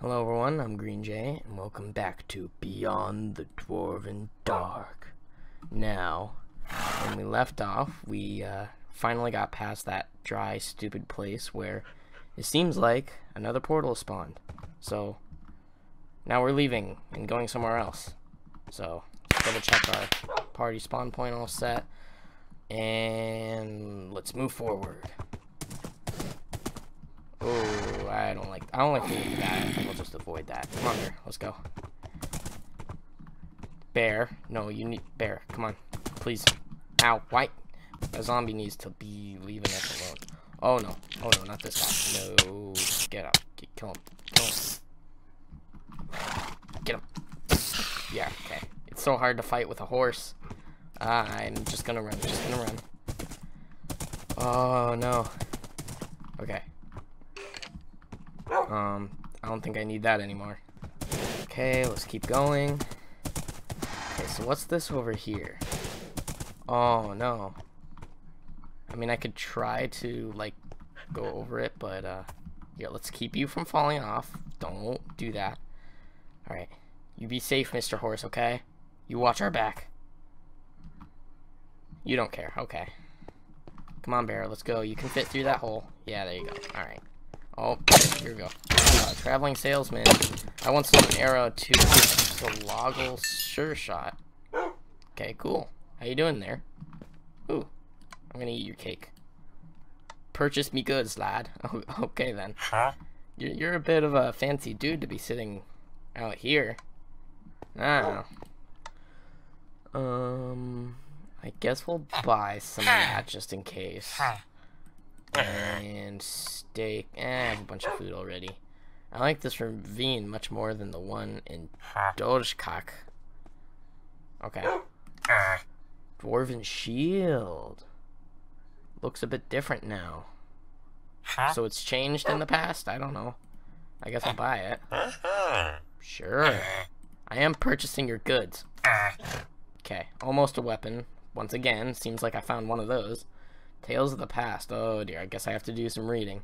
Hello everyone, I'm Green Jay, and welcome back to Beyond the Dwarven Dark. Now, when we left off, we finally got past that dry, stupid place where it seems like another portal spawned. So, now we're leaving and going somewhere else. So, double check our party spawn point, all set. And let's move forward. Oh, I don't like doing that. I think we'll just avoid that. Come on, bear. Let's go. Bear. No, you need... Bear, come on. Please. Ow. Why? A zombie needs to be leaving us alone. Oh, no. Oh, no. Not this guy. No. Get up. Kill him. Kill him. Get him. Yeah, okay. It's so hard to fight with a horse. I'm just gonna run. Just gonna run. Oh, no. Okay. I don't think I need that anymore. Okay, let's keep going. Okay, so what's this over here? Oh, no. I mean, I could try to, like, go over it, but, yeah, let's keep you from falling off. Don't do that. Alright. You be safe, Mr. Horse, okay? You watch our back. You don't care, okay. Come on, bear, let's go. You can fit through that hole. Yeah, there you go. Alright. Oh, here we go. Traveling salesman. I once sold an arrow to Salagel Sure Shot. Okay, cool. How you doing there? Ooh, I'm gonna eat your cake. Purchase me goods, lad. Oh, okay then. Huh? You're a bit of a fancy dude to be sitting out here. I don't know. I guess we'll buy some of that just in case. And steak. I have a bunch of food already. I like this ravine much more than the one in Doge Kak. Okay. Dwarven shield. Looks a bit different now. So it's changed in the past? I don't know. I guess I'll buy it. Sure. I am purchasing your goods. Okay. Almost a weapon. Once again, seems like I found one of those. Tales of the past. Oh dear, I guess I have to do some reading.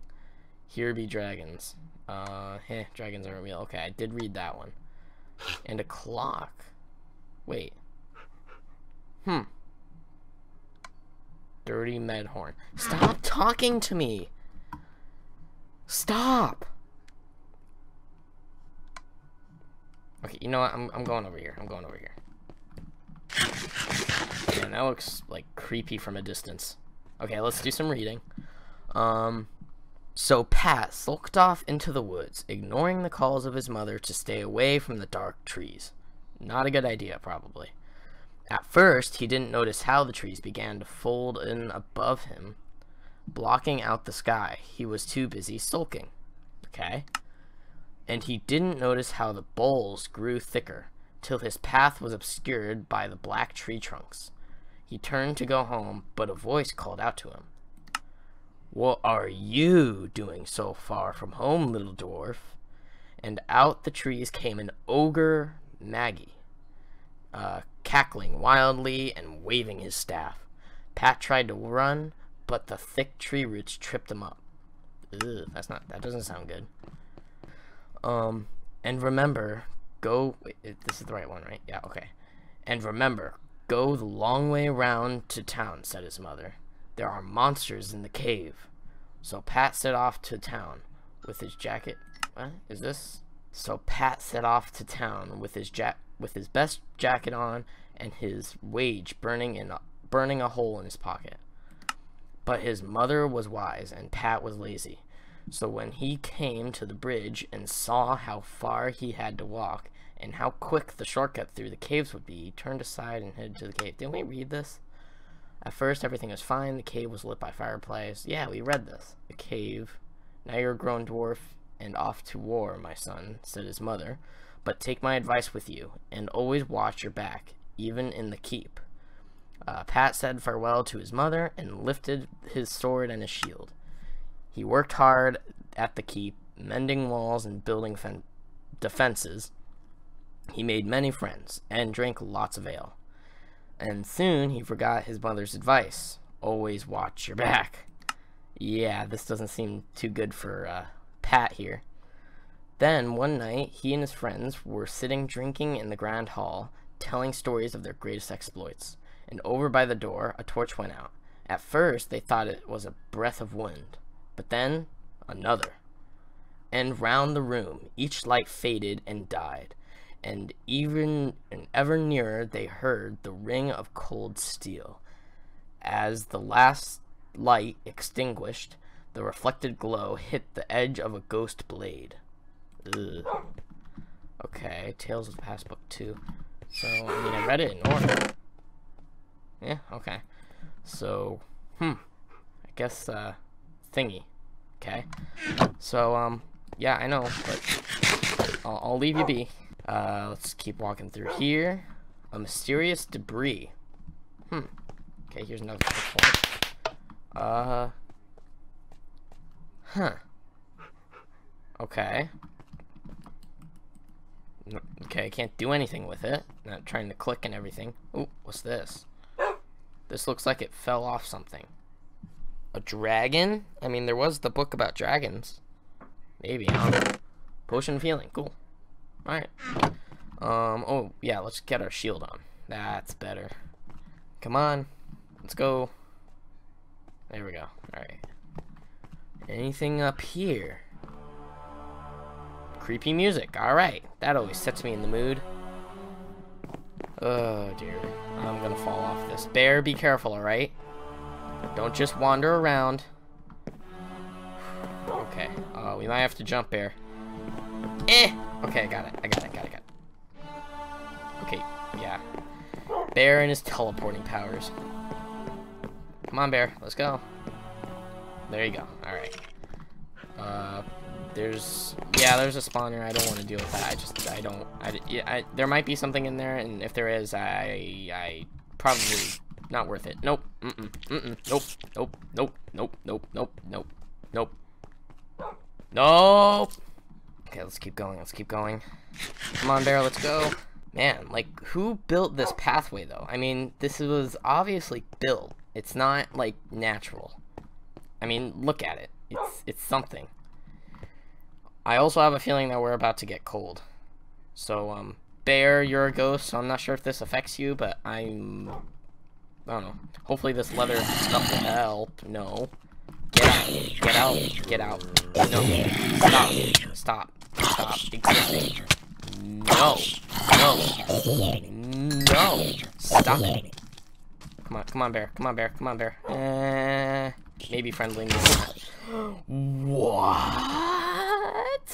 Here be dragons. Dragons aren't real. Okay, I did read that one. And a clock. Wait. Dirty Medhorn. Stop talking to me! Stop! Okay, you know what? I'm going over here. I'm going over here. Man, that looks, like, creepy from a distance. Okay, let's do some reading. So Pat sulked off into the woods, ignoring the calls of his mother to stay away from the dark trees. Not a good idea, probably. At first, he didn't notice how the trees began to fold in above him, blocking out the sky. He was too busy sulking. Okay? And he didn't notice how the boles grew thicker, till his path was obscured by the black tree trunks. He turned to go home, but a voice called out to him. What are you doing so far from home, little dwarf? And out the trees came an ogre Maggie, cackling wildly and waving his staff. Pat tried to run, but the thick tree roots tripped him up. Ugh, that doesn't sound good. And remember, this is the right one, right? Yeah, okay. And remember, go the long way around to town, said his mother. There are monsters in the cave. So Pat set off to town with his jacket. What is this? So Pat set off to town with his best jacket on and his wage burning a hole in his pocket. But his mother was wise and Pat was lazy. So when he came to the bridge and saw how far he had to walk, and how quick the shortcut through the caves would be, he turned aside and headed to the cave. Didn't we read this? At first, everything was fine. The cave was lit by fireplace. Yeah, we read this. The cave. Now you're a grown dwarf and off to war, my son, said his mother. But take my advice with you, and always watch your back, even in the keep. Pat said farewell to his mother and lifted his sword and his shield. He worked hard at the keep, mending walls and building defenses. He made many friends, and drank lots of ale. And soon he forgot his mother's advice. Always watch your back. Yeah, this doesn't seem too good for Pat here. Then, one night, he and his friends were sitting drinking in the grand hall, telling stories of their greatest exploits, and over by the door, a torch went out. At first, they thought it was a breath of wind, but then, another. And round the room, each light faded and died, and ever nearer they heard the ring of cold steel. As the last light extinguished, the reflected glow hit the edge of a ghost blade. Ugh. Okay, Tales of the Past Book 2. So, I mean, I read it in order. Yeah, okay. So, I guess, thingy. Okay. So, yeah, I know, but I'll leave you be. Let's keep walking through here. A mysterious debris. Okay, here's another point. Okay. Okay, I can't do anything with it. Not trying to click and everything. Ooh, what's this? This looks like it fell off something. A dragon? I mean, there was the book about dragons. Maybe, I don't know. Potion of healing, cool. Alright. Oh, yeah, let's get our shield on. That's better. Come on. Let's go. There we go. Alright. Anything up here? Creepy music. Alright. That always sets me in the mood. Oh, dear. I'm gonna fall off this. Bear, be careful, alright? Don't just wander around. Okay. We might have to jump, Bear. Okay, I got it. Okay, yeah. Bear and his teleporting powers. Come on, Bear. Let's go. There you go. Alright. There's a spawner. I don't want to deal with that. There might be something in there, and if there is, I probably not worth it. Nope. Nope. Okay, let's keep going. Come on, Bear, let's go. Man, like, who built this pathway, though? I mean, this was obviously built. It's not, like, natural. I mean, look at it. It's something. I also have a feeling that we're about to get cold. So, Bear, you're a ghost, so I'm not sure if this affects you, but I don't know. Hopefully this leather stuff will help. No. Get out. No. Stop. Exactly. No. Stop it. Come on, Bear. Maybe friendly. What?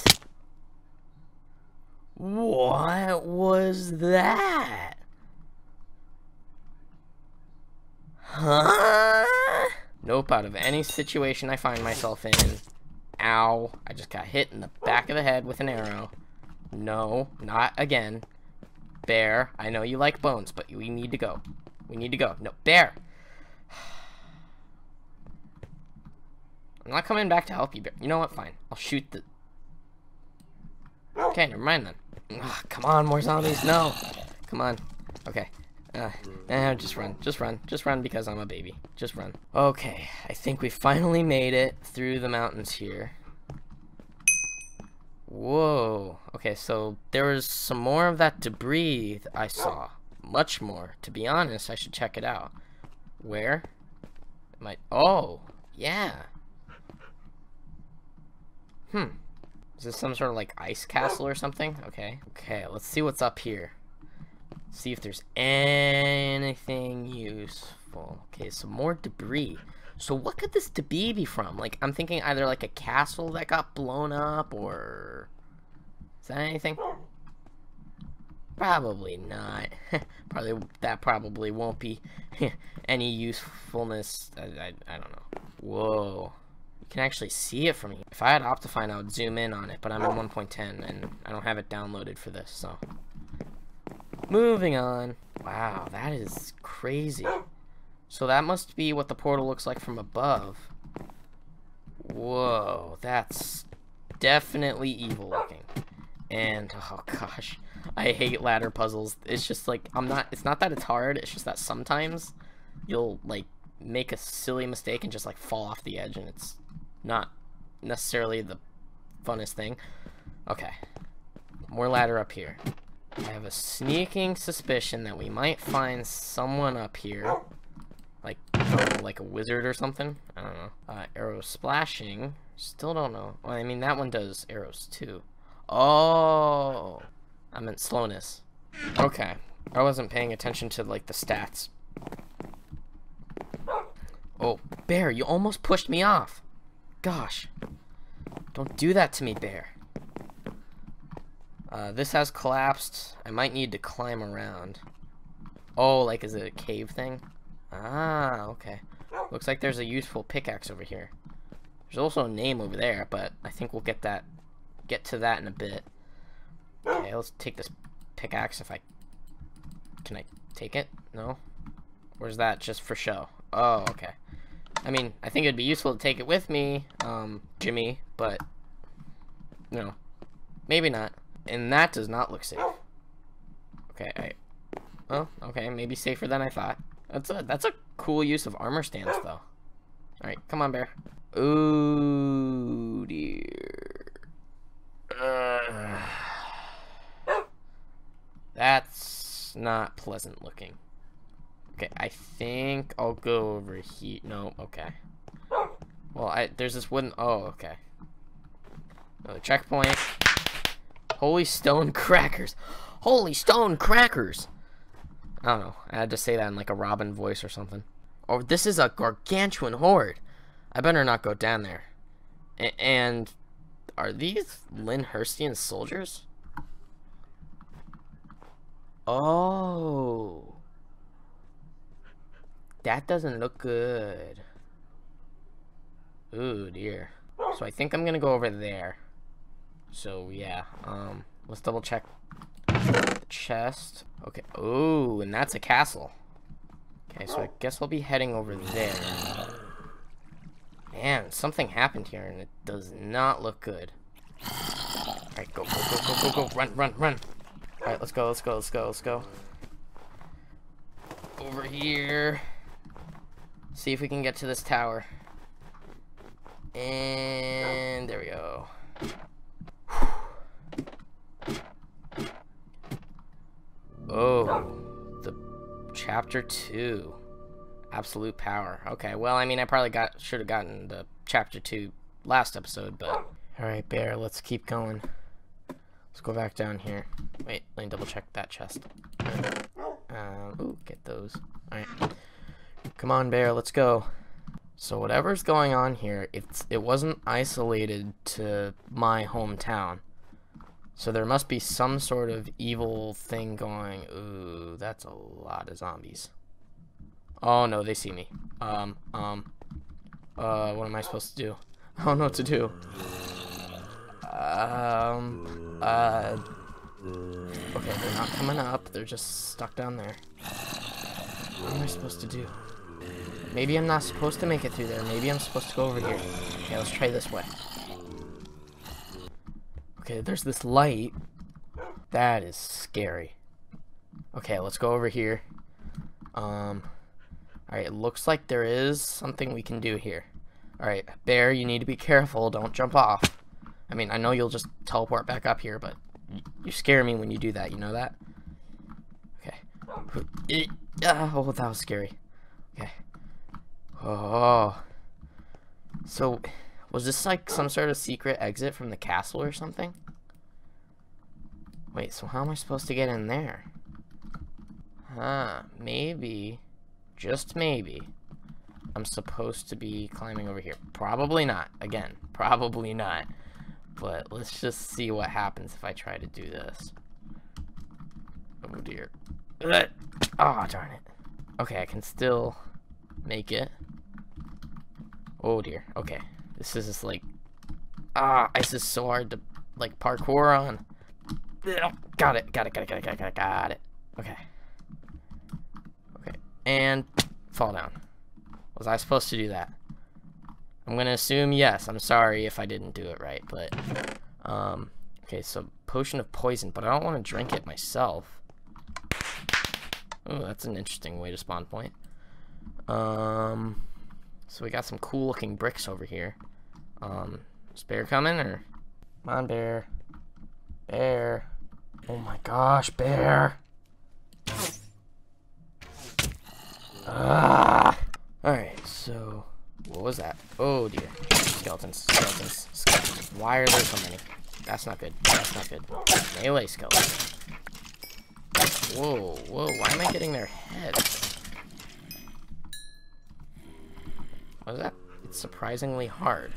What was that? Huh? Nope, out of any situation I find myself in. Ow. I just got hit in the back of the head with an arrow. No, not again. Bear, I know you like bones, but we need to go. No, Bear! I'm not coming back to help you, Bear. You know what? Fine. I'll shoot the... Okay, never mind then. Ugh, come on, more zombies. No! Come on. Okay. Just run because I'm a baby. Just run. Okay, I think we finally made it through the mountains here. Whoa. Okay, so there was some more of that debris I saw. Much more. To be honest, I should check it out. Where? Oh, yeah. Is this some sort of, like, ice castle or something? Okay. Okay, let's see what's up here. See if there's anything useful. Okay, some more debris. So what could this debris be from? Like, I'm thinking either like a castle that got blown up, or is that anything? Probably not. Probably won't be any usefulness. I don't know. Whoa. You can actually see it from here. If I had Optifine, I would zoom in on it, but I'm in 1.10 and I don't have it downloaded for this, so. Moving on. Wow, that is crazy. So that must be what the portal looks like from above. Whoa, that's definitely evil looking. And, oh gosh, I hate ladder puzzles. It's just like, it's not that it's hard, it's just that sometimes you'll, like, make a silly mistake and just, like, fall off the edge, and it's not necessarily the funnest thing. Okay. More ladder up here. I have a sneaking suspicion that we might find someone up here. Like a wizard or something. I don't know. Arrow splashing. Still don't know. Well, I mean, that one does arrows too. Oh! I meant slowness. Okay. I wasn't paying attention to, like, the stats. Oh, bear, you almost pushed me off. Gosh. Don't do that to me, bear. This has collapsed. I might need to climb around. Oh, like, is it a cave thing? Ah, okay. Looks like there's a useful pickaxe over here. There's also a name over there, but I think we'll get to that in a bit. Okay, let's take this pickaxe if I... Can I take it? No? Or is that just for show? Oh, okay. I mean, I think it'd be useful to take it with me, Jimmy, but... No. Maybe not. And that does not look safe. Okay, well, okay, maybe safer than I thought. That's a cool use of armor stance, though. Alright, come on, bear. Ooh, dear. That's not pleasant looking. Okay, I think I'll go over here. No, okay. Well, there's this wooden... Oh, okay. Another checkpoint. Holy stone crackers. Holy stone crackers! I don't know. I had to say that in like a Robin voice or something. Oh, this is a gargantuan horde. I better not go down there. And are these Lyndhurstian soldiers? Oh. That doesn't look good. Ooh, dear. So I think I'm gonna go over there. So, yeah. Let's double check. Chest. Okay. Oh, and that's a castle. Okay, so I guess I'll be heading over there. Man, something happened here, and it does not look good. All right, go, go, go, go, go, go! Run, run, run! All right, let's go, let's go, let's go, let's go. Over here. See if we can get to this tower. And there we go. Oh, the chapter 2, absolute power. Okay, well, I mean, I probably should have gotten the chapter 2 last episode, but all right, bear, let's keep going. Let's go back down here. Wait, let me double check that chest. Ooh, get those. All right, come on, bear, let's go. So whatever's going on here, it wasn't isolated to my hometown. So there must be some sort of evil thing going. Ooh, that's a lot of zombies. Oh no, they see me. What am I supposed to do? I don't know what to do. Okay, they're not coming up. They're just stuck down there. What am I supposed to do? Maybe I'm not supposed to make it through there. Maybe I'm supposed to go over here. Okay, let's try this way. Okay, there's this light. That is scary. Okay, let's go over here. Alright, it looks like there is something we can do here. Alright, bear, you need to be careful. Don't jump off. I mean, I know you'll just teleport back up here, but you scare me when you do that. You know that? Okay. Oh, that was scary. Okay. Oh. So... Was this like some sort of secret exit from the castle or something? Wait, so how am I supposed to get in there? Huh, maybe, just maybe, I'm supposed to be climbing over here. Probably not, again, probably not. But let's just see what happens if I try to do this. Oh dear. Oh, darn it. Okay, I can still make it. Oh dear, okay. This is just like, ice is so hard to like parkour on. Got it, got it, got it, got it, got it, got it, got it. Okay. Okay, and fall down. Was I supposed to do that? I'm gonna assume yes. I'm sorry if I didn't do it right, but okay. So potion of poison, but I don't want to drink it myself. Oh, that's an interesting way to spawn point. So we got some cool looking bricks over here. Is bear coming or? Come on, bear. Oh my gosh, bear. Ah! Alright, so... What was that? Oh dear. Skeletons, skeletons, skeletons. Why are there so many? That's not good. That's not good. Melee skeletons. Whoa, whoa, why am I getting their heads? What was that? It's surprisingly hard.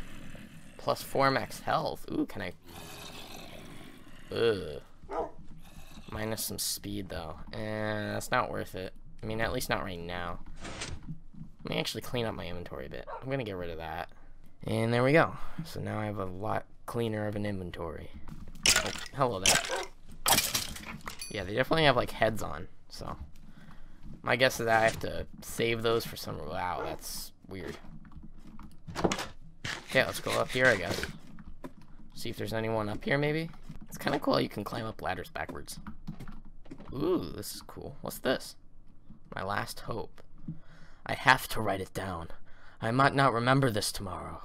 Plus 4 max health. Ooh, can I... Ugh. Minus some speed, though. And that's not worth it. I mean, at least not right now. Let me actually clean up my inventory a bit. I'm gonna get rid of that. And there we go. So now I have a lot cleaner of an inventory. Oh, hello there. Yeah, they definitely have, like, heads on, so. My guess is that I have to save those for some... Wow, that's weird. Okay, let's go up here, I guess. See if there's anyone up here, maybe? It's kind of cool you can climb up ladders backwards. Ooh, this is cool. What's this? My last hope. I have to write it down. I might not remember this tomorrow.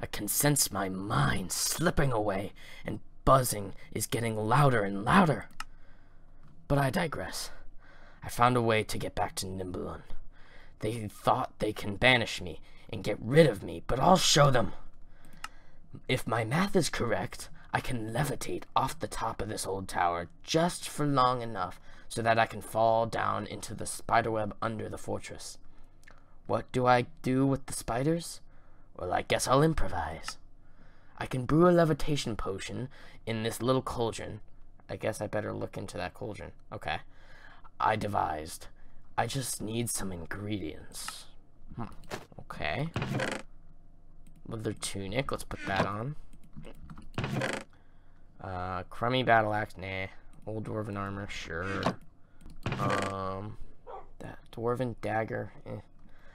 I can sense my mind slipping away, and buzzing is getting louder and louder. But I digress. I found a way to get back to Nimbulun. They thought they can banish me and get rid of me, but I'll show them. If my math is correct, I can levitate off the top of this old tower just for long enough so that I can fall down into the spiderweb under the fortress. What do I do with the spiders? Well, I guess I'll improvise. I can brew a levitation potion in this little cauldron. I guess I better look into that cauldron. Okay. I devised. I just need some ingredients. Okay. Leather tunic. Let's put that on. Crummy battle axe. Nah. Old dwarven armor. Sure. That dwarven dagger. Eh.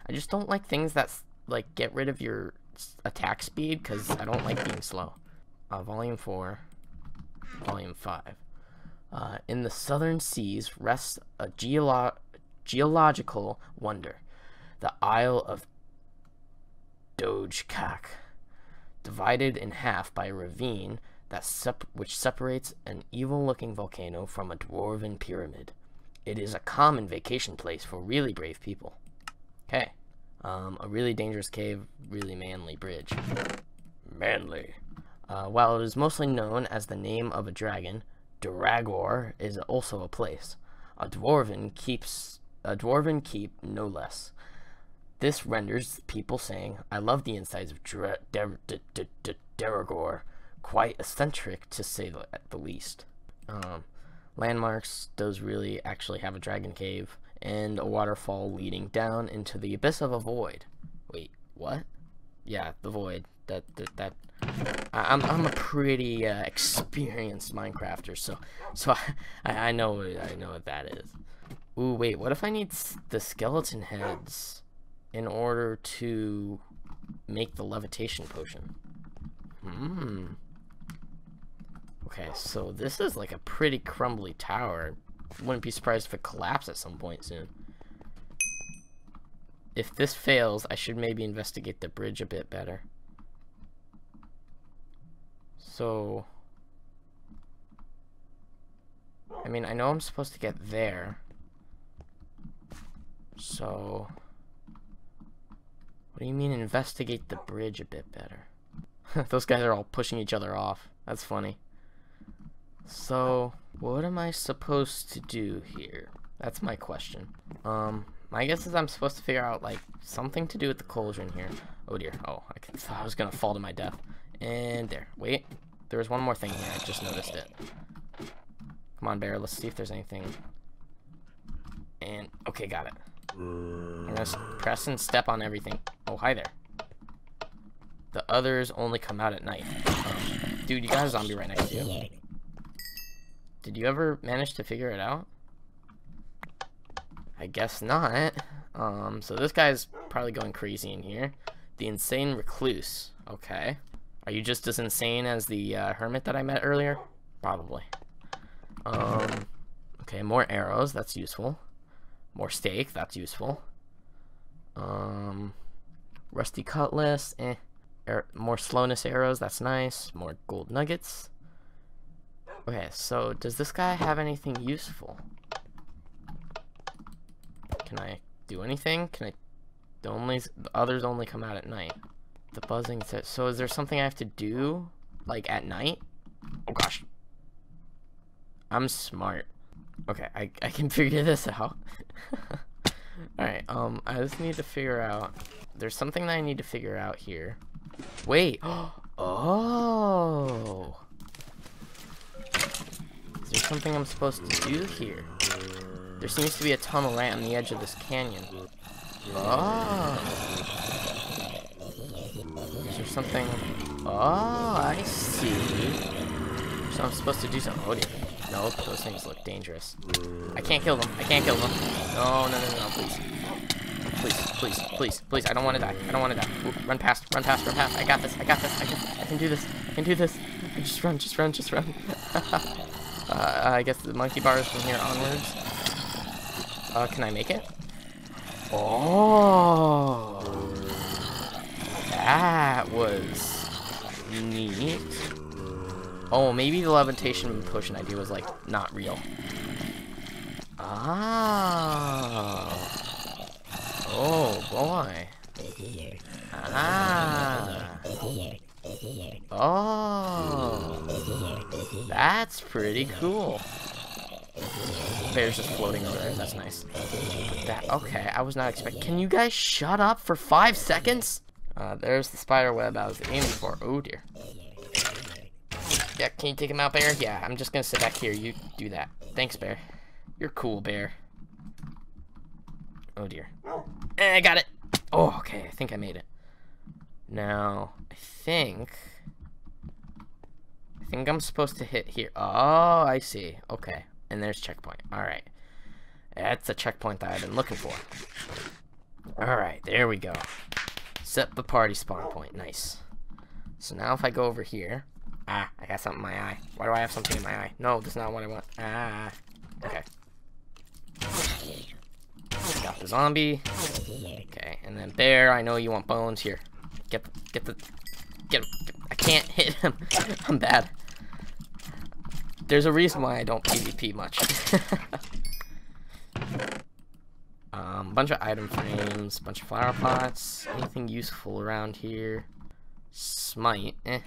I just don't like things that, like, get rid of your attack speed, because I don't like being slow. Volume 4. Volume 5. In the southern seas rests a geological wonder. The Isle of Doge Kak, divided in half by a ravine that which separates an evil-looking volcano from a dwarven pyramid. It is a common vacation place for really brave people. Okay. A really dangerous cave, really manly bridge. Manly. While it is mostly known as the name of a dragon, Deragor is also a place. A dwarven keep, no less. This renders people saying, "I love the insides of Deragor," quite eccentric to say the least. Landmarks, those really actually have a dragon cave, and a waterfall leading down into the abyss of a void. Wait, what? Yeah, the void. That. I'm a pretty experienced Minecrafter, so I know what that is. Ooh, wait. What if I need the skeleton heads in order to make the levitation potion? Hmm. Okay, so this is like a pretty crumbly tower. Wouldn't be surprised if it collapsed at some point soon. If this fails, I should maybe investigate the bridge a bit better. So, I mean, I know I'm supposed to get there. So, what do you mean investigate the bridge a bit better? Those guys are all pushing each other off. That's funny. So, what am I supposed to do here? That's my question. My guess is I'm supposed to figure out, like, something to do with the cauldron here. Oh dear. Oh, I thought I was gonna fall to my death. And there. Wait. There was one more thing here. I just noticed it. Come on, bear. Let's see if there's anything. And, okay, got it. I'm gonna press and step on everything. Oh, hi there. The others only come out at night. Dude, you got a zombie right next to you. Did you ever manage to figure it out? I guess not. So this guy's probably going crazy in here. The insane recluse. Okay. Are you just as insane as the hermit that I met earlier? Probably. Okay, more arrows. That's useful. More steak. That's useful. Rusty cutlass. Eh. More slowness arrows. That's nice. More gold nuggets. Okay, so does this guy have anything useful? Can I do anything? Can I... The others only come out at night. The buzzing set. So is there something I have to do, like, at night? Oh, gosh. I'm smart. Okay, I can figure this out. Alright, I just need to figure out... There's something that I need to figure out here. Wait! Oh! Is there something I'm supposed to do here? There seems to be a tunnel right on the edge of this canyon. Oh! Is there something... Oh, I see. So I'm supposed to do something. Oh, dear. No, those things look dangerous. I can't kill them. I can't kill them. No, no, no, no, no, please. Please, please, please, please. I don't want to die. I don't want to die. Ooh, run past, run past, run past. I got this, I got this. I can do this. I can do this. Just run, just run, just run. I guess the monkey bar is from here onwards. Can I make it? Oh, that was neat. Oh, maybe the levitation potion idea was, like, not real. Ah. Oh, boy. Ah. Oh. That's pretty cool. Bear's just floating over there. That's nice. That, okay, I was not expecting. Can you guys shut up for 5 seconds? There's the spider web I was aiming for. Oh, dear. Yeah, can you take him out, Bear? Yeah, I'm just gonna sit back here. You do that. Thanks, Bear. You're cool, Bear. Oh, dear. Eh, I got it. Oh, okay. I think I made it. Now, I think I'm supposed to hit here. Oh, I see. Okay. And there's checkpoint. Alright. That's the checkpoint that I've been looking for. Alright, there we go. Set the party spawn point. Nice. So now if I go over here... Ah, I got something in my eye. Why do I have something in my eye? No, that's not what I want. Ah. Okay. Got the zombie. Okay, and then Bear, I know you want bones. Here. Get him. I can't hit him. I'm bad. There's a reason why I don't PvP much. Bunch of item frames, bunch of flower pots, anything useful around here. Smite, eh.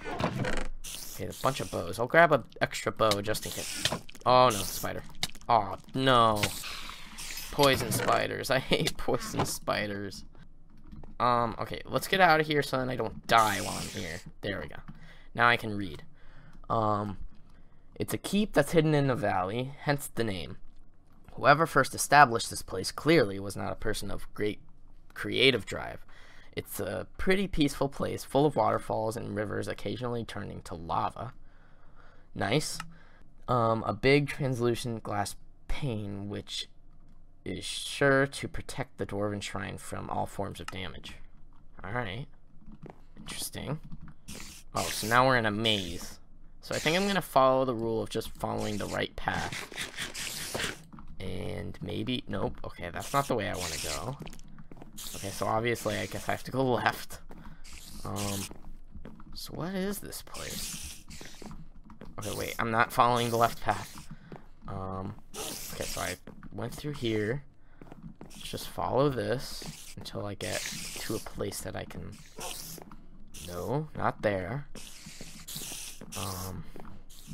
Okay, a bunch of bows. I'll grab an extra bow just in case. Oh no, spider. Oh no. Poison spiders. I hate poison spiders. Okay, let's get out of here so then I don't die while I'm here. There we go. Now I can read. It's a keep that's hidden in a valley, hence the name. Whoever first established this place clearly was not a person of great creative drive. It's a pretty peaceful place, full of waterfalls and rivers occasionally turning to lava. Nice. A big translucent glass pane, which is sure to protect the Dwarven Shrine from all forms of damage. Alright. Interesting. Oh, so now we're in a maze. So I think I'm going to follow the rule of just following the right path. And maybe... Nope. Okay, that's not the way I want to go. Okay, so obviously I guess I have to go left. So what is this place? Okay, wait. I'm not following the left path. Okay, so I went through here. Let's just follow this until I get to a place that I can... No, not there.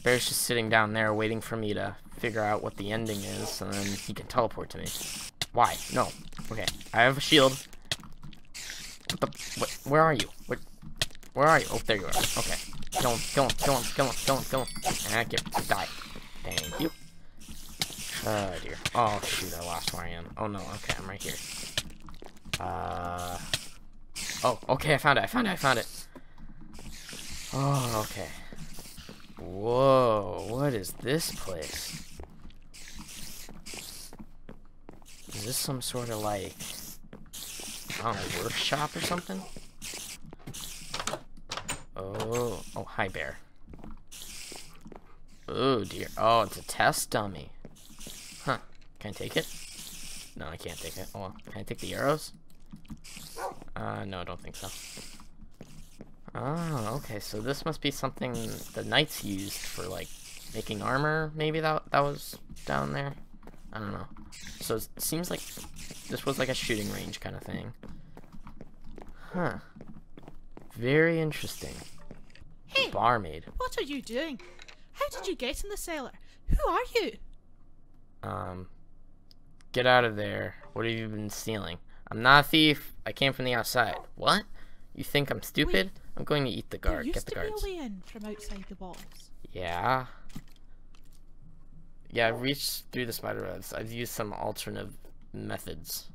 Bear's just sitting down there waiting for me to figure out what the ending is, and then he can teleport to me. Why? No. Okay, I have a shield. What the? What? Where are you? What? Where are you? Oh, there you are. Okay. Go on, go on, go on, go on, go on, go on. And I get to die. Thank you. Oh, dear. Oh, shoot, I lost where I am. Oh, no. Okay, I'm right here. Oh, okay, I found it, I found it, I found it. Oh, okay. Whoa, what is this place? Is this some sort of, like, I don't know, workshop or something? Oh, oh, hi, Bear. Oh, dear. Oh, it's a test dummy. Huh. Can I take it? No, I can't take it. Oh, can I take the arrows? No, I don't think so. Oh, okay, so this must be something the knights used for, like, making armor, maybe that was down there. I don't know. So it seems like this was like a shooting range kind of thing. Huh. Very interesting. Hey, barmaid. What are you doing? How did you get in the cellar? Who are you? Get out of there. What have you been stealing? I'm not a thief. I came from the outside. What? You think I'm stupid? Wait, I'm going to eat the guard. Get the guards. There used to be a way in from outside the walls. Yeah. Yeah, I've reached through the spider webs. I've used some alternative methods.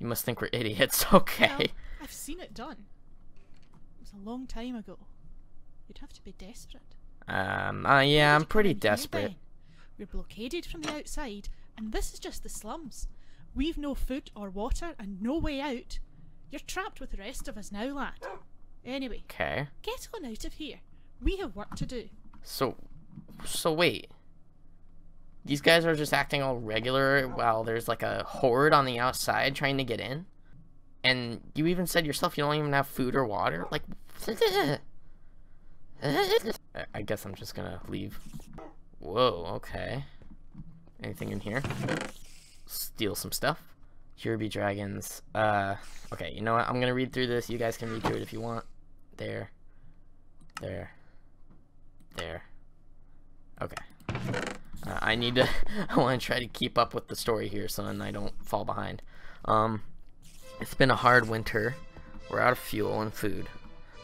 You must think we're idiots. Okay. Well, I've seen it done. It was a long time ago. You'd have to be desperate. Yeah, I'm pretty desperate. We're blockaded from the outside, and this is just the slums. We've no food or water and no way out. You're trapped with the rest of us now, lad. Anyway, okay. Get on out of here. We have work to do. So wait. These guys are just acting all regular while there's like a horde on the outside trying to get in? And you even said yourself you don't even have food or water? Like, I guess I'm just gonna leave. Whoa, okay. Anything in here? Steal some stuff. Here be dragons. Okay, you know what? I'm gonna read through this. You guys can read through it if you want. There. There. There. Okay. I need to, I want to try to keep up with the story here so then I don't fall behind. It's been a hard winter. We're out of fuel and food.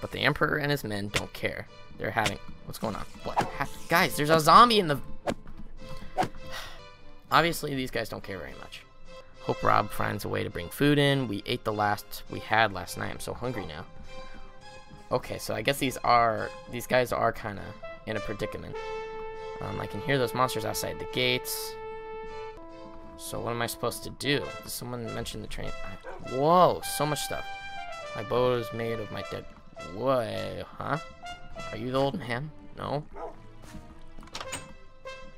But the Emperor and his men don't care. They're having, what's going on? What? Guys, there's a zombie in the... Obviously, these guys don't care very much. Hope Rob finds a way to bring food in. We ate the last we had last night. I'm so hungry now. Okay, so I guess these guys are kind of in a predicament. I can hear those monsters outside the gates. So what am I supposed to do? Did someone mention the train? Whoa, so much stuff. My bow is made of my dead... Whoa, huh? Are you the old man? No.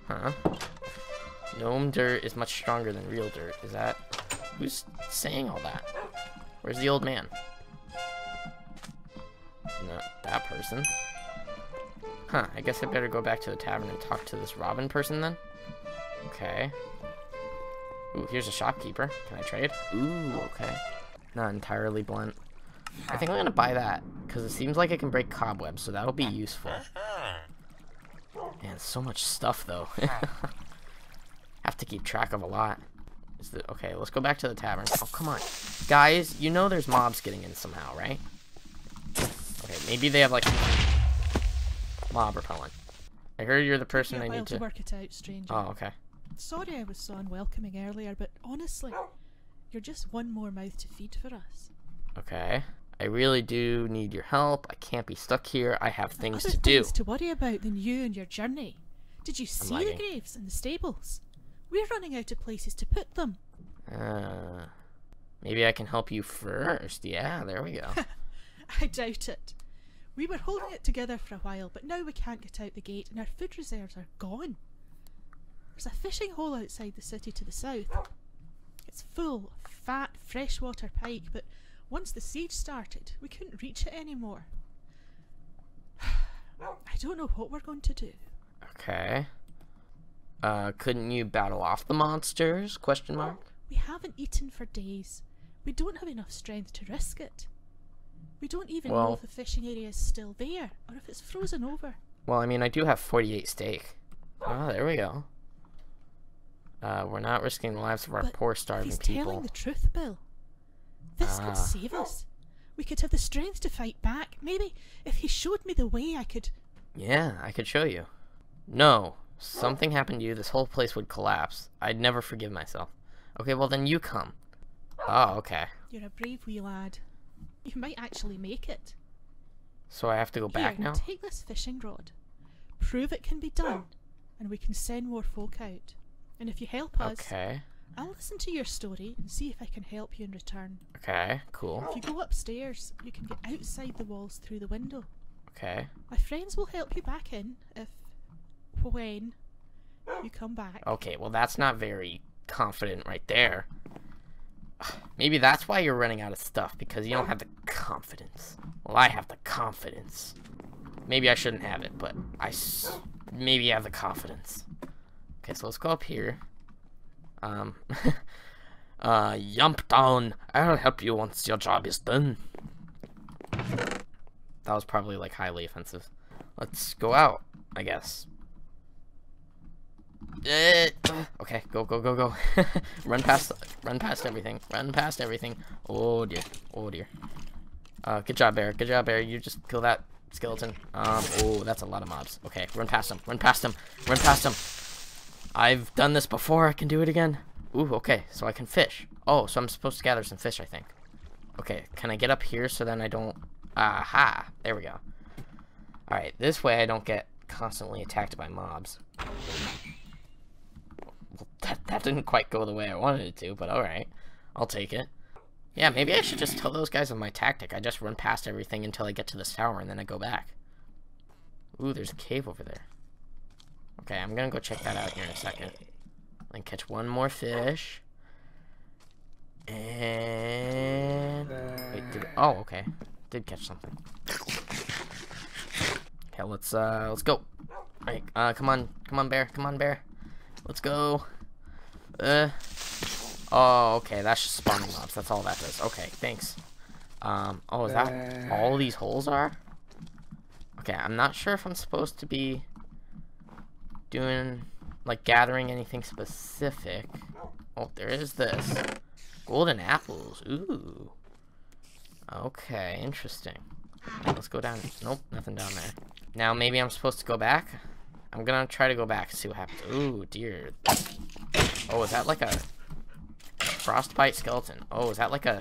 Huh? Gnome dirt is much stronger than real dirt. Is that... Who's saying all that? Where's the old man? Not that person. Huh, I guess I better go back to the tavern and talk to this Robin person then. Okay. Ooh, here's a shopkeeper. Can I trade? Ooh, okay. Not entirely blunt. I think I'm gonna buy that, because it seems like it can break cobwebs, so that'll be useful. Man, so much stuff though. Have to keep track of a lot. Okay, let's go back to the tavern. Oh, come on. Guys, you know there's mobs getting in somehow, right? Okay, maybe they have like... Mob repellent. I heard you're the person I need to work it out, stranger. Oh, okay. Sorry I was so unwelcoming earlier, but honestly, you're just one more mouth to feed for us. Okay. I really do need your help. I can't be stuck here. I have things to do. Things to worry about than you and your journey. Did you see the graves and the stables? We're running out of places to put them. Maybe I can help you first. Yeah, there we go. I doubt it. We were holding it together for a while, but now we can't get out the gate and our food reserves are gone. There's a fishing hole outside the city to the south. It's full of fat, freshwater pike, but once the siege started, we couldn't reach it anymore. I don't know what we're going to do. Okay. Couldn't you battle off the monsters? Question mark. We haven't eaten for days. We don't have enough strength to risk it. We don't even know if the fishing area is still there, or if it's frozen over. Well, I mean, I do have 48 steak. Oh, there we go. We're not risking the lives of our poor starving people. He's telling the truth, Bill. This could save us. We could have the strength to fight back. Maybe if he showed me the way, I could... Yeah, I could show you. No, something happened to you. This whole place would collapse. I'd never forgive myself. Okay, well then you come. Oh, okay. You're a brave wee lad. You might actually make it. So I have to go back now? Take this fishing rod. Prove it can be done, and we can send more folk out. And if you help us, I'll listen to your story and see if I can help you in return. Okay, cool. If you go upstairs, you can get outside the walls through the window. Okay. My friends will help you back in if... when... you come back. Okay, well that's not very confident right there. Maybe that's why you're running out of stuff, because you don't have the confidence. Well, I have the confidence. Maybe I shouldn't have it, but I maybe have the confidence. Okay, so let's go up here. Jump down. I'll help you once your job is done. That was probably like highly offensive. Let's go out, I guess. Okay, go. Run past everything. Oh dear. Good job, bear. You just kill that skeleton. Oh, that's a lot of mobs. Okay, run past them. I've done this before. I can do it again. Ooh, okay, so I can fish. Oh, so I'm supposed to gather some fish, I think. Okay, can I get up here so then I don't... Aha! There we go. Alright, this way I don't get constantly attacked by mobs. Well, that didn't quite go the way I wanted it to, but alright. I'll take it. Yeah, maybe I should just tell those guys of my tactic. I just run past everything until I get to this tower, and then I go back. Ooh, there's a cave over there. Okay, I'm gonna go check that out here in a second. And catch one more fish. And... Wait, oh, okay. Did catch something. Okay, let's go. Alright, come on bear. Let's go. Oh, okay, that's just spawning mobs. That's all that does. Okay, thanks. Oh, is that all these holes are? Okay, I'm not sure if I'm supposed to be doing... like gathering anything specific. Oh, there is this. Golden apples. Ooh. Okay, interesting. Let's go down. Nope, nothing down there. Now maybe I'm supposed to go back. I'm gonna try to go back and see what happens. Ooh, dear. Oh, is that like a frostbite skeleton? Oh, is that like a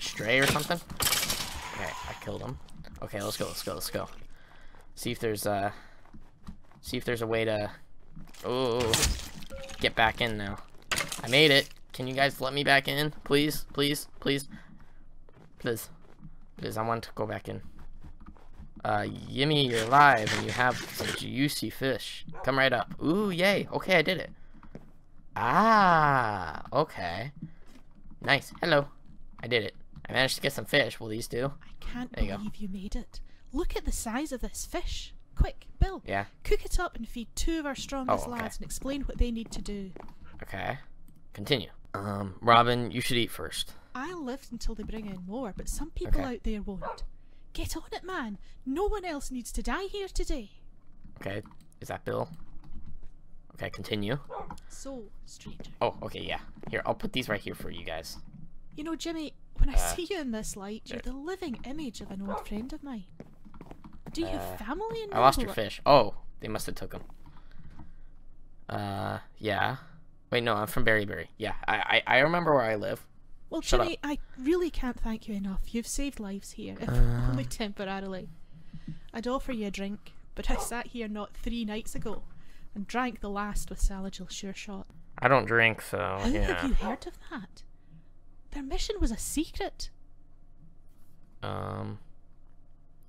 stray or something? Okay, I killed him. Okay, let's go. See if there's a way to. Oh, get back in now. I made it. Can you guys let me back in? Please. I want to go back in. Jimmy, you're alive and you have some juicy fish. Come right up. Ooh, yay. Okay, I did it. Ah, okay. Nice. Hello. I did it. I managed to get some fish. Will these do? I can't believe you made it. Look at the size of this fish. Quick, Bill. Yeah. Cook it up and feed two of our strongest lads and explain what they need to do. Okay. Continue. Robin, you should eat first. I'll live until they bring in more, but some people out there won't. Get on it, man. No one else needs to die here today. Okay. Is that Bill? Okay, continue. So, stranger. Oh, okay, yeah. Here, I'll put these right here for you guys. You know, Jimmy, when I see you in this light, you're the living image of an old friend of mine. Do you have family in Nimbulun? I lost your fish. Oh, they must have took him. Yeah. Wait, no, I'm from Berryberry. Yeah, I remember where I live. Well, Jimmy, I really can't thank you enough. You've saved lives here, if only temporarily. I'd offer you a drink, but I sat here not 3 nights ago and drank the last with Salagel Sure Shot. I don't drink, so How have you heard of that? Their mission was a secret.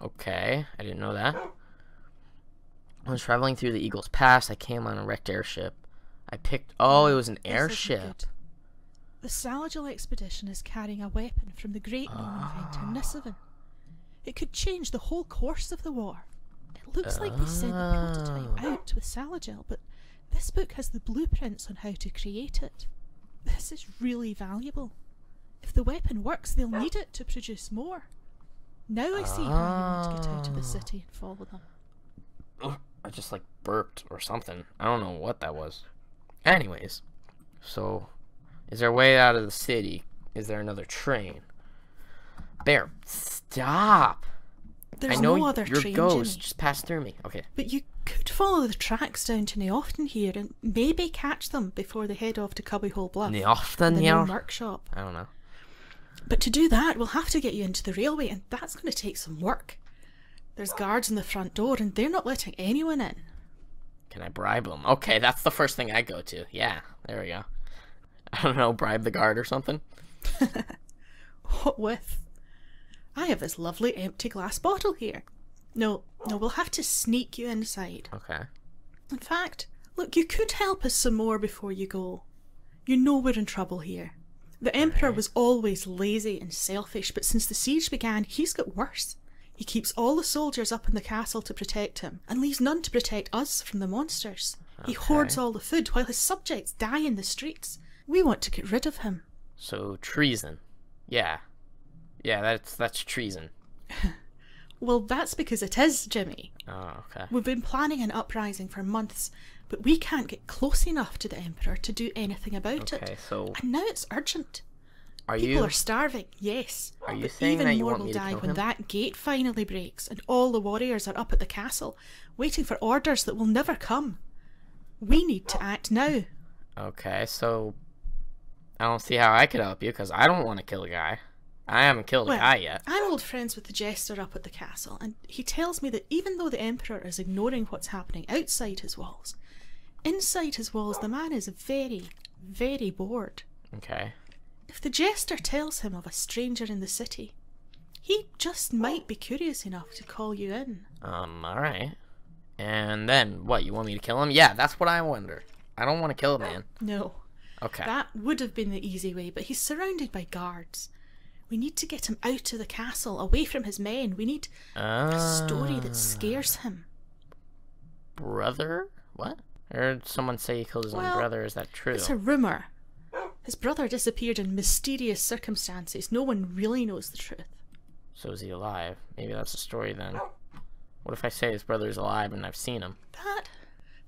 Okay, I didn't know that. I was traveling through the Eagle's Pass. I came on a wrecked airship. I picked... Oh, it was an airship. The Salagel expedition is carrying a weapon from the great known inventor Nisivan. It could change the whole course of the war. It looks like they sent the prototype out with Salagel, but this book has the blueprints on how to create it. This is really valuable. If the weapon works, they'll need it to produce more. Now I see how you want to get out of the city and follow them. I just like burped or something. I don't know what that was. Anyways, so is there a way out of the city? Is there another train? Bear, stop! There's no other train, Jimmy. I know your ghost just passed through me. Okay. But you could follow the tracks down to Neoften here and maybe catch them before they head off to Cubbyhole Bluff. Neoften here? The new workshop. I don't know. But to do that, we'll have to get you into the railway, and that's going to take some work. There's guards in the front door, and they're not letting anyone in. Can I bribe them? Okay, that's the first thing I go to. Yeah, there we go. I don't know, bribe the guard or something? What with? I have this lovely empty glass bottle here. No, we'll have to sneak you inside. Okay. In fact, look, you could help us some more before you go. You know we're in trouble here. The Emperor was always lazy and selfish, but since the siege began, he's got worse. He keeps all the soldiers up in the castle to protect him, and leaves none to protect us from the monsters. Okay. He hoards all the food while his subjects die in the streets. We want to get rid of him. So, treason. Yeah. Yeah, that's treason. Well, that's because it is, Jimmy. Oh, okay. We've been planning an uprising for months, but we can't get close enough to the Emperor to do anything about it. Okay, so... And now it's urgent. People are starving, yes. Are you saying that you want me to kill him? Even more will die when that gate finally breaks and all the warriors are up at the castle, waiting for orders that will never come. We need to act now. Okay, so... I don't see how I could help you, because I don't want to kill a guy. I haven't killed a guy yet. I'm old friends with the jester up at the castle, and he tells me that even though the Emperor is ignoring what's happening outside his walls, inside his walls the man is very, very bored. Okay. If the jester tells him of a stranger in the city, he just might be curious enough to call you in. Alright. And then, what, you want me to kill him? Yeah, that's what I wonder. I don't want to kill a man. No. Okay. That would have been the easy way, but he's surrounded by guards. We need to get him out of the castle, away from his men. We need a story that scares him. Brother? What? I heard someone say he killed his own brother. Is that true? It's a rumour. His brother disappeared in mysterious circumstances. No one really knows the truth. So is he alive? Maybe that's the story then. What if I say his brother's alive and I've seen him?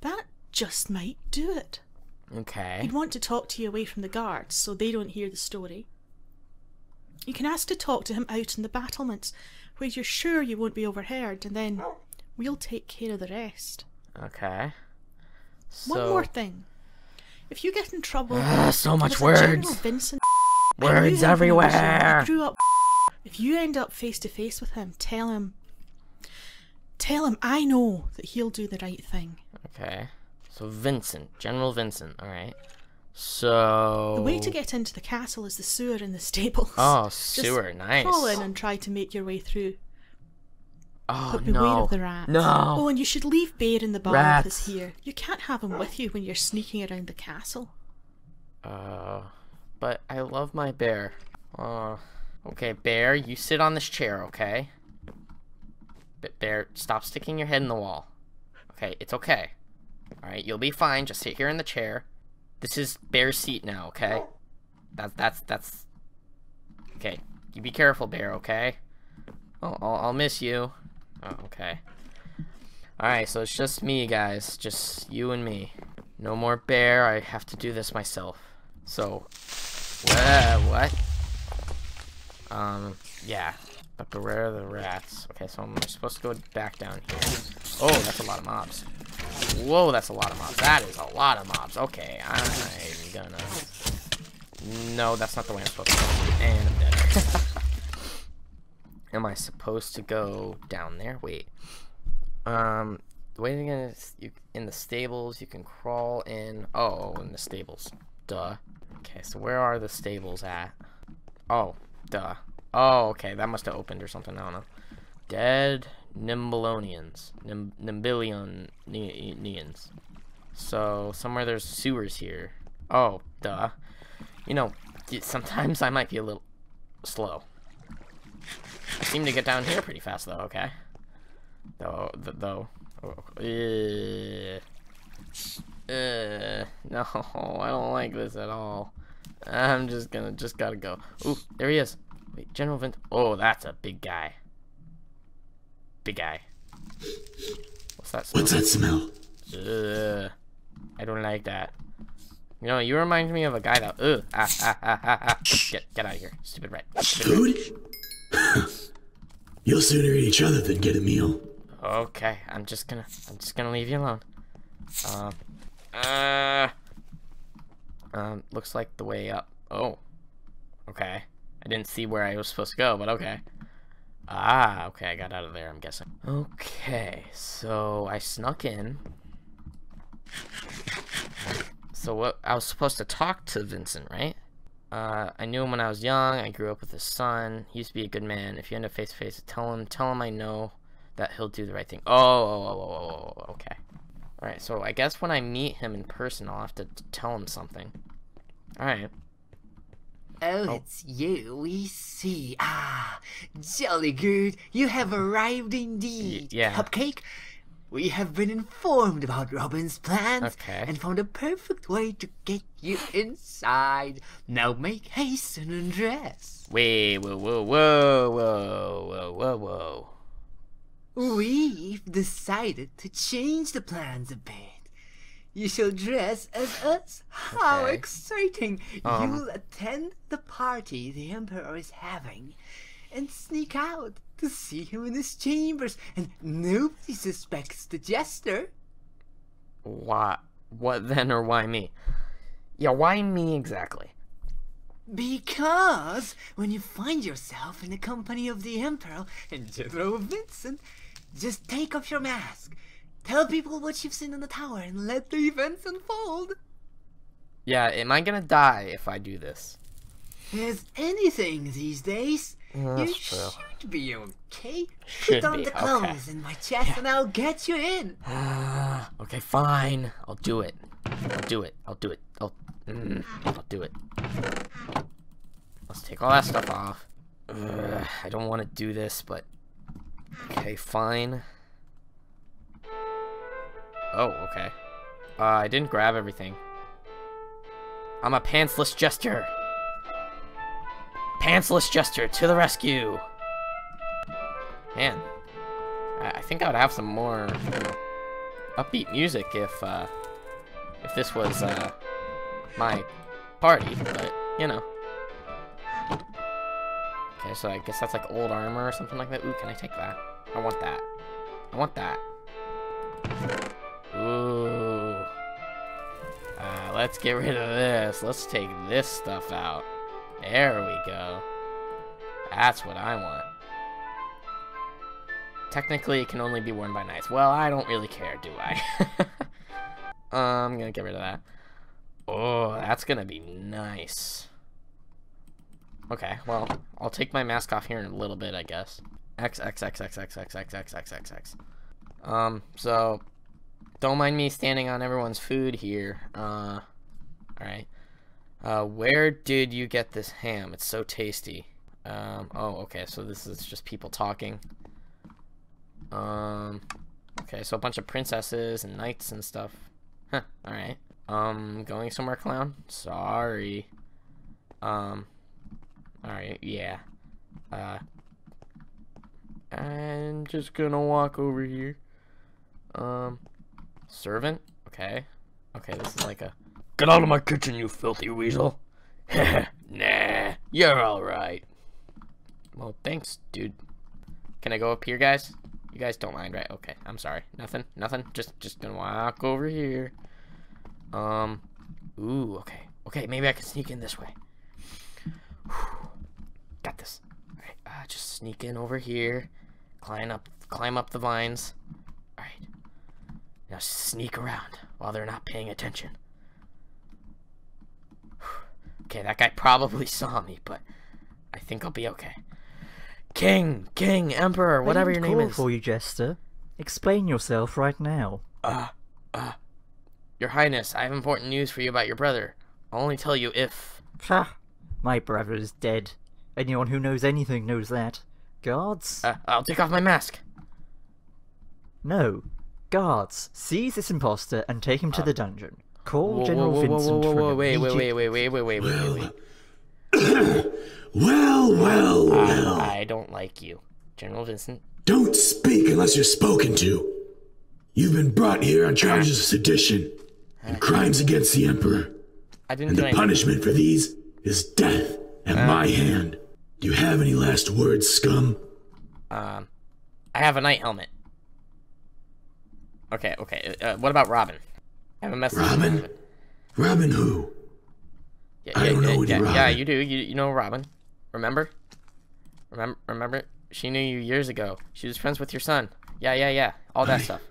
That just might do it. Okay. He'd want to talk to you away from the guards so they don't hear the story. You can ask to talk to him out in the battlements, where you're sure you won't be overheard, and then we'll take care of the rest. Okay. So... One more thing. If you get in trouble... so much words! Vincent, words everywhere! If you end up face to face with him, tell him I know that he'll do the right thing. Okay. So Vincent. General Vincent. Alright. So... The way to get into the castle is the sewer in the stables. Oh, sewer. Just nice. Crawl in and try to make your way through. Oh, but beware of the rats. No! Oh, and you should leave Bear in the bar office here. You can't have him with you when you're sneaking around the castle. But I love my bear. Okay, Bear, you sit on this chair, okay? But Bear, stop sticking your head in the wall. Okay, it's okay. Alright, you'll be fine. Just sit here in the chair. This is Bear's seat now, okay? That's... Okay, you be careful, Bear, okay? Oh, I'll miss you. Oh, okay. Alright, so it's just me, guys. Just you and me. No more Bear. I have to do this myself. So... What? Yeah. But beware of the rats. Okay, so I'm supposed to go back down here. Oh, that's a lot of mobs. Whoa, that's a lot of mobs. That is a lot of mobs. Okay, I'm gonna... No, that's not the way I'm supposed to go. And I'm dead. Am I supposed to go down there? Wait. Waiting in the stables, you can crawl in... Oh, in the stables. Duh. Okay, so where are the stables at? Oh, duh. Oh, okay, that must have opened or something. I don't know. Dead... Nimbulonians. Nimbulonians. So, somewhere there's sewers here. Oh, duh. You know, sometimes I might be a little slow. I seem to get down here pretty fast, though, okay? Though. No, I don't like this at all. I'm just gotta go. Ooh, there he is. Wait, General Vint. Oh, that's a big guy. Big guy. What's that smell? What's that smell? I don't like that. You know, you remind me of a guy that. Get out of here, stupid rat. Food? You'll sooner eat each other than get a meal. Okay, I'm just gonna leave you alone. Looks like the way up. Oh. Okay. I didn't see where I was supposed to go, but okay. Ah, okay, I got out of there, I'm guessing. Okay, so I snuck in. So what? I was supposed to talk to Vincent, right? I knew him when I was young. I grew up with his son. He used to be a good man. If you end up face to face, tell him I know that he'll do the right thing. Oh, okay. Alright, so I guess when I meet him in person, I'll have to tell him something. Alright. Oh, it's you, we see. Ah, jolly good, you have arrived indeed. Yeah. Cupcake, we have been informed about Robin's plans and found a perfect way to get you inside. Now make haste and undress. Wait, whoa, whoa, whoa, whoa, whoa, whoa, whoa. We've decided to change the plans a bit. You shall dress as us. How exciting! You'll attend the party the Emperor is having and sneak out to see him in his chambers, and nobody suspects the jester. What then, or why me? Yeah, why me exactly? Because when you find yourself in the company of the Emperor and General Vincent, just take off your mask. Tell people what you've seen in the tower and let the events unfold. Yeah, am I gonna die if I do this? There's anything these days. You should be okay. Put on the clothes in my chest and I'll get you in. Okay, fine. I'll do it. I'll do it. I'll do it. I'll do it. Let's take all that stuff off. I don't want to do this, but... Okay, fine. Oh, okay. I didn't grab everything. I'm a pantsless jester. Pantsless jester to the rescue. Man, I think I would have some more upbeat music if this was my party. But you know. Okay, so I guess that's like old armor or something like that. Ooh, can I take that? I want that. I want that. Ooh. Let's get rid of this. Let's take this stuff out. There we go. That's what I want. Technically, it can only be worn by knights. Well, I don't really care, do I? I'm gonna get rid of that. Oh, that's gonna be nice. Okay, well, I'll take my mask off here in a little bit, I guess. XXXXXXXXXXXX. So... Don't mind me standing on everyone's food here. Alright. Where did you get this ham? It's so tasty. Oh, okay, so this is just people talking. Okay, so a bunch of princesses and knights and stuff. Huh, alright. Going somewhere, clown? Sorry. Alright, yeah. I'm just gonna walk over here. Servant? Okay. Okay, this is like a... Get out of my kitchen, you filthy weasel. Nah, you're alright. Well, thanks, dude. Can I go up here, guys? You guys don't mind, right? Okay, I'm sorry. Nothing, nothing. Just gonna walk over here. Ooh, okay. Okay, maybe I can sneak in this way. Whew. Got this. Alright, just sneak in over here. Climb up the vines. Alright. Now sneak around while they're not paying attention. Okay, that guy probably saw me, but I think I'll be okay. King, Emperor, whatever your name is. I call for you, Jester. Explain yourself right now. Your Highness, I have important news for you about your brother. I'll only tell you if... My brother is dead. Anyone who knows anything knows that. Guards? I'll take off my mask. No. Guards, seize this imposter and take him to the dungeon. Call General Vincent for an immediate... Wait. Well. I don't like you, General Vincent. Don't speak unless you're spoken to. You've been brought here on charges of sedition and crimes against the Emperor. I didn't. And the punishment for these is death at my hand. Do you have any last words, scum? I have a knight helmet. Okay. What about Robin? I have a message. Robin? Robin who? Yeah, I don't know any Robin. Yeah, you do. You know Robin. Remember? She knew you years ago. She was friends with your son. Yeah. All that stuff.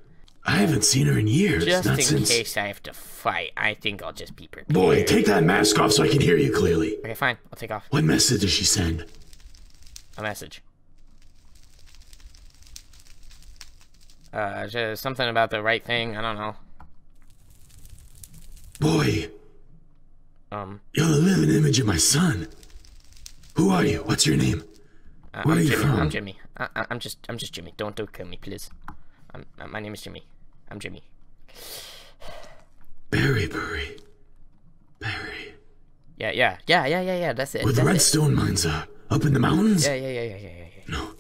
I haven't seen her in years. Just in case I have to fight, I think I'll just be prepared. Boy, take that mask off so I can hear you clearly. Okay, fine. I'll take off. What message does she send? A message. Just something about the right thing, I don't know. Boy. You'll live an image of my son. Who are you? What's your name? Where are you from? I'm Jimmy. I'm just Jimmy. Don't kill me, please. My name is Jimmy. I'm Jimmy. Barry. Yeah. That's it. Where the redstone mines are, up in the mountains. Yeah. No,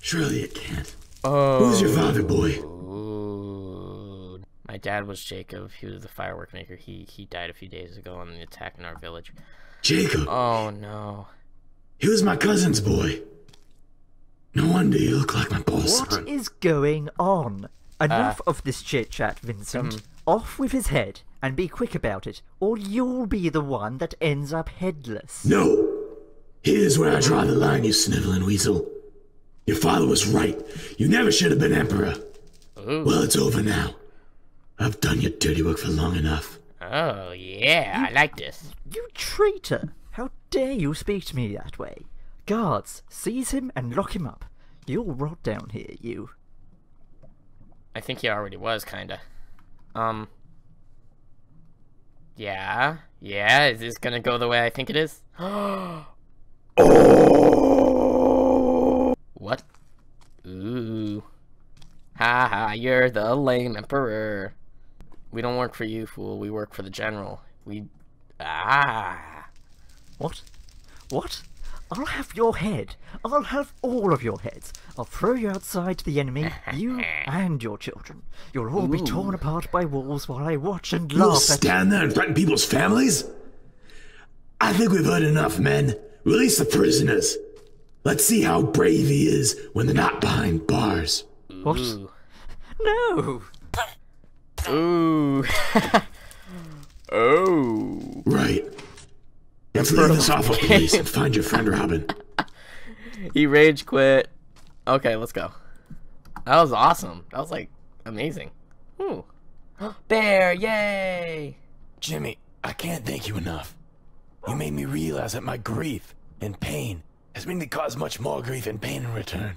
surely it can't. Oh. Who's your father, boy? Ooh. My dad was Jacob. He was the firework maker. He died a few days ago on an attack in our village. Jacob. Oh no. He was my cousin's boy. No wonder you look like my boss. What is going on? Enough of this chit chat, Vincent. Off with his head and be quick about it, or you'll be the one that ends up headless. No! Here's where I draw the line, you sniveling weasel. Your father was right. You never should have been emperor. Ooh. Well, it's over now. I've done your dirty work for long enough. Oh, yeah, I like this. You traitor! How dare you speak to me that way? Guards, seize him and lock him up. You'll rot down here, you. I think he already was, kinda. Yeah, is this gonna go the way I think it is? Oh! What? Ooh. Haha, you're the lame emperor. We don't work for you, fool. We work for the general. We... Ah! What? What? I'll have your head. I'll have all of your heads. I'll throw you outside to the enemy, you and your children. You'll all be torn apart by wolves while I watch and laugh. You'll stand there and threaten people's families? I think we've heard enough, men. Release the prisoners. Let's see how brave he is when they're not behind bars. What? Ooh. No! Ooh. Oh. Right. Let's leave this off of police and find your friend Robin. He rage quit. Okay, let's go. That was awesome. That was like amazing. Ooh. Bear, yay! Jimmy, I can't thank you enough. You made me realize that my grief and pain has mainly caused much more grief and pain in return.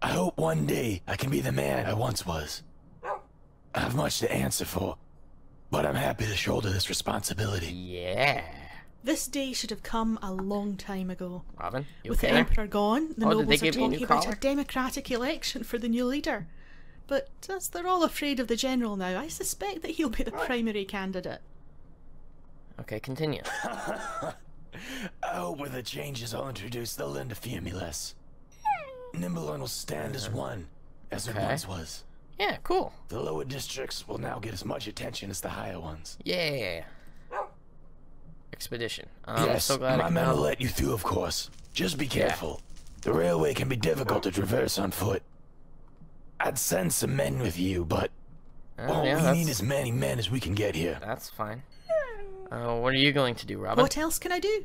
I hope one day I can be the man I once was. I have much to answer for, but I'm happy to shoulder this responsibility. Yeah. This day should have come a long time ago. Robin, you with okay? The emperor gone, the nobles are talking about a democratic election for the new leader. But as they're all afraid of the general now, I suspect that he'll be the primary candidate. Okay, continue. I hope with the changes I'll introduce, they'll lend a fear me less. Nimbulun will stand as one, as it once was. Yeah, cool. The lower districts will now get as much attention as the higher ones. Yeah. Expedition. Yes, so glad my men will let you through, of course. Just be careful. The railway can be difficult to traverse on foot. I'd send some men with you, but we need as many men as we can get here. That's fine. What are you going to do, Robin? What else can I do?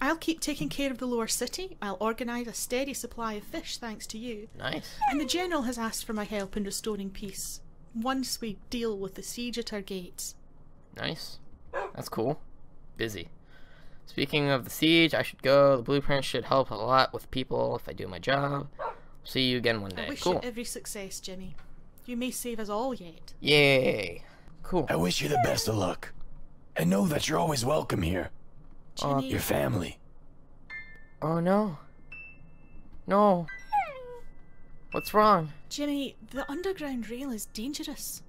I'll keep taking care of the lower city. I'll organise a steady supply of fish thanks to you. Nice. And the general has asked for my help in restoring peace once we deal with the siege at our gates. Nice. That's cool. Busy. Speaking of the siege, I should go. The blueprint should help a lot with people if I do my job. See you again one day. I wish you every success, Jimmy. You may save us all yet. Yay. Cool. I wish you the best of luck. I know that you're always welcome here. Jimmy. Your family. Oh no. No. What's wrong? Jimmy, the underground rail is dangerous.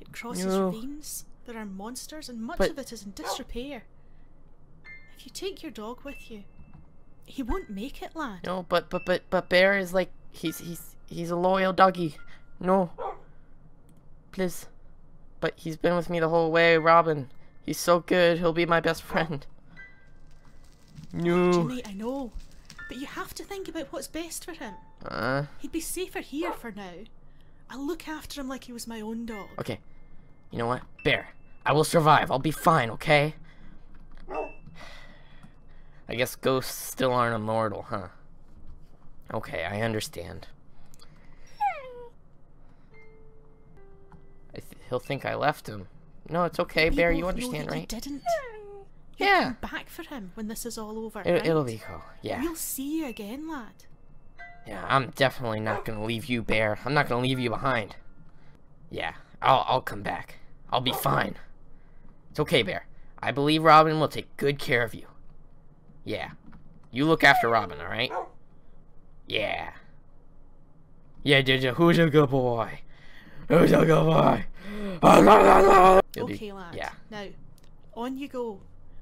It crosses ravines. There are monsters and much of it is in disrepair. If you take your dog with you, he won't make it, lad. No, but Bear is like he's a loyal doggy. No. Please. But he's been with me the whole way, Robin. He's so good. He'll be my best friend. No. Jimmy, I know, but you have to think about what's best for him. He'd be safer here for now. I'll look after him like he was my own dog. Okay, you know what, Bear? I will survive. I'll be fine. Okay. I guess ghosts still aren't immortal, huh? Okay, I understand. He'll think I left him. No, it's okay, Bear. You understand, right? You didn't. Yeah. Come back for him when this is all over. It'll be cool. Yeah. We'll see you again, lad. Yeah, I'm definitely not gonna leave you, Bear. I'm not gonna leave you behind. Yeah, I'll come back. I'll be fine. It's okay, Bear. I believe Robin will take good care of you. Yeah. You look after Robin, alright? Yeah. Yeah, Ginger, who's a good boy? Who's a good boy? Okay, lad. Yeah. Now, on you go.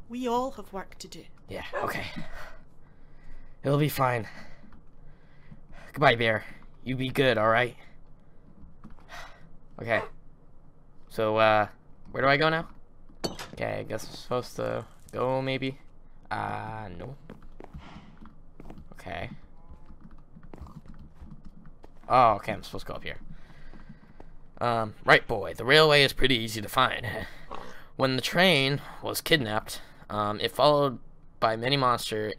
We all have work to do. Yeah, okay. It'll be fine. Goodbye, Bear. You be good, alright? Okay. So, where do I go now? Okay, I guess I'm supposed to go, maybe? No. Okay. Oh, okay, I'm supposed to go up here. Right, boy, the railway is pretty easy to find. When the train was kidnapped, it followed by many a monster,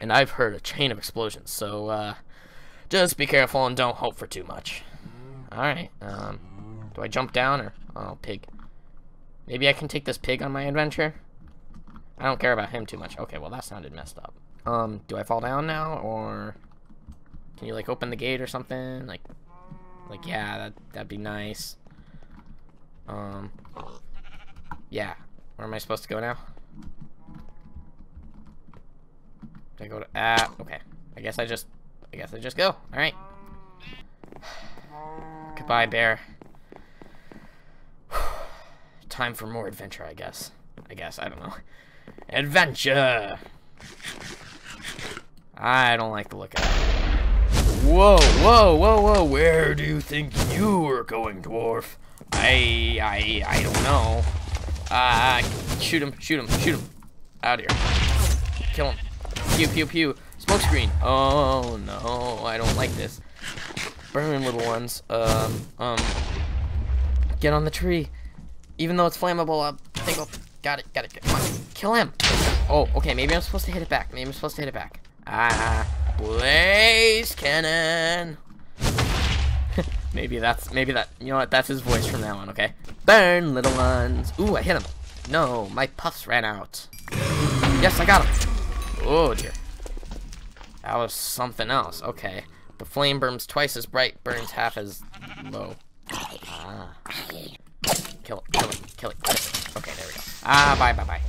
and I've heard a chain of explosions, so, just be careful and don't hope for too much. Alright, do I jump down, or, oh, pig. Maybe I can take this pig on my adventure? I don't care about him too much. Okay, well, that sounded messed up. Do I fall down now, or can you, like, open the gate or something? Like, yeah, that'd be nice. Yeah. Where am I supposed to go now? Did I go to, okay. I guess I just go. Alright. Goodbye, bear. Time for more adventure, I guess. I don't know. Adventure! I don't like the look of it. Whoa, whoa, whoa, whoa, where do you think you are going, dwarf? I don't know. Shoot him, shoot him, shoot him. Out of here. Kill him. Pew, pew, pew. Smoke screen. Oh, no, I don't like this. Burn, little ones. Get on the tree. Even though it's flammable, I think I'll... Got it, come on. Kill him. Oh, okay, maybe I'm supposed to hit it back. Blaze cannon. maybe that. You know what? That's his voice from now on. Okay. Burn, little ones. Ooh, I hit him. No, my puffs ran out. Yes, I got him. Oh dear. That was something else. Okay. The flame burns twice as bright. Burns half as low. Ah. Kill it. Okay, there we go. Ah, bye.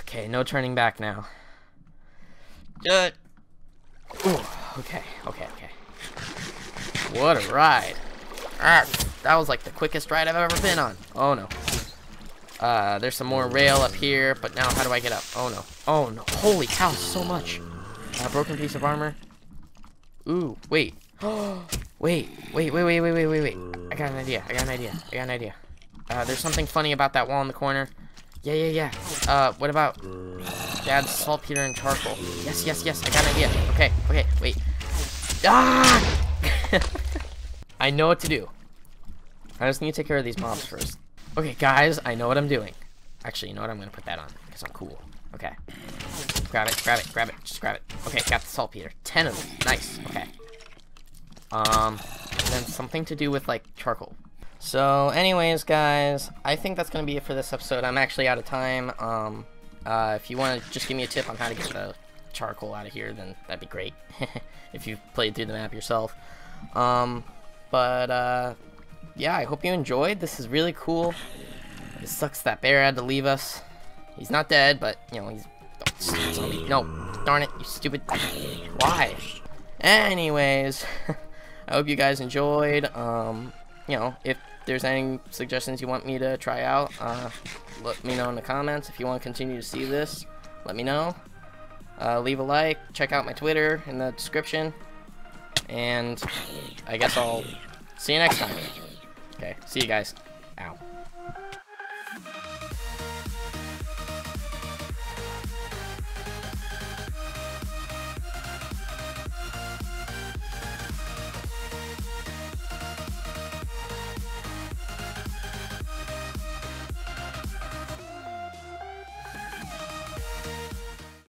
Okay, no turning back now. Okay. What a ride. Ah, that was like the quickest ride I've ever been on. Oh, no. There's some more rail up here, but now how do I get up? Oh, no. Oh, no. Holy cow, so much. A broken piece of armor. Ooh, wait. Wait. I got an idea. There's something funny about that wall in the corner. Yeah. What about... Dad's saltpeter and charcoal. Yes, I got an idea. Okay, wait. Ah! I know what to do. I just need to take care of these mobs first. Okay, guys, I know what I'm doing. Actually, you know what? I'm gonna put that on, because I'm cool. Okay. Grab it. Just grab it. Okay, got the saltpeter. 10 of them. Nice. Okay. Then something to do with, like, charcoal. So, anyways, guys, I think that's gonna be it for this episode. I'm actually out of time. If you want to just give me a tip on how to get the charcoal out of here, then that'd be great. If you've played through the map yourself. Yeah, I hope you enjoyed. This is really cool. It sucks that bear had to leave us. He's not dead, but, you know, he's... Oh, no, darn it, you stupid... Why? Anyways, I hope you guys enjoyed. You know, if there's any suggestions you want me to try out, let me know in the comments. If you want to continue to see this, let me know. Leave a like, check out my Twitter in the description, and I guess I'll see you next time. Okay, see you guys. Ow.